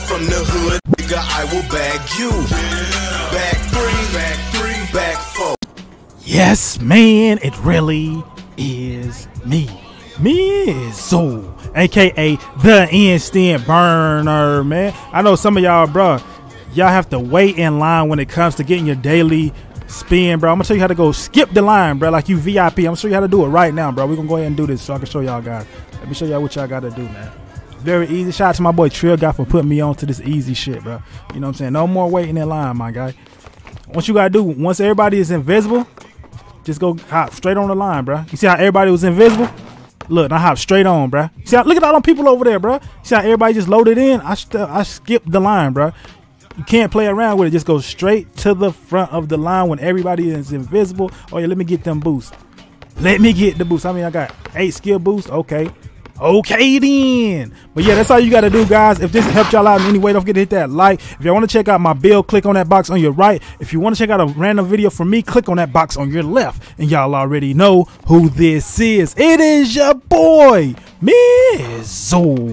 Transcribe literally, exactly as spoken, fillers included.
I'm from the hood, nigga, I will bag you. Back three, back three, back four. Yes, man, it really is me. Mizo, aka the Instant Burner, man. I know some of y'all, bro, y'all have to wait in line when it comes to getting your daily spin, bro. I'm gonna show you how to go skip the line, bro, like you V I P. I'm gonna show you how to do it right now, bro. We're gonna go ahead and do this so I can show y'all guys. Let me show y'all what y'all gotta do, man. Very easy. Shout out to my boy Trill Guy for putting me on to this easy shit, bro. You know what I'm saying? No more waiting in line, my guy. What you gotta do, once everybody is invisible, just go hop straight on the line, bro. You see how everybody was invisible? Look, I hop straight on, bruh. See how, look at all them people over there, bruh. See how everybody just loaded in? I I skipped the line, bruh. You can't play around with it. Just go straight to the front of the line when everybody is invisible. Oh, yeah, let me get them boosts. Let me get the boosts. I mean, I got eight skill boosts. Okay. Okay, then. But, yeah, that's all you got to do, guys. If this helped y'all out in any way, don't forget to hit that like. If y'all want to check out my build, click on that box on your right. If you want to check out a random video from me, click on that box on your left. And y'all already know who this is. It is your boy, Mizo.